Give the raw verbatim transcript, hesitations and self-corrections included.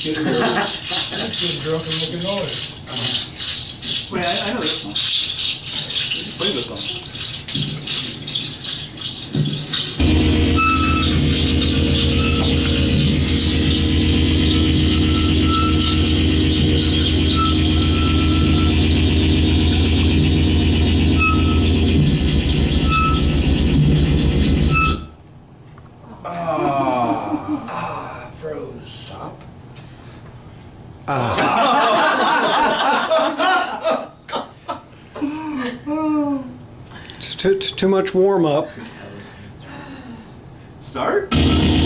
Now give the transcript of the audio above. getting there. That's just drunk and making noise. Uh-huh. Wait, I, I know this one. Play this one. Too, too much warm-up. Start?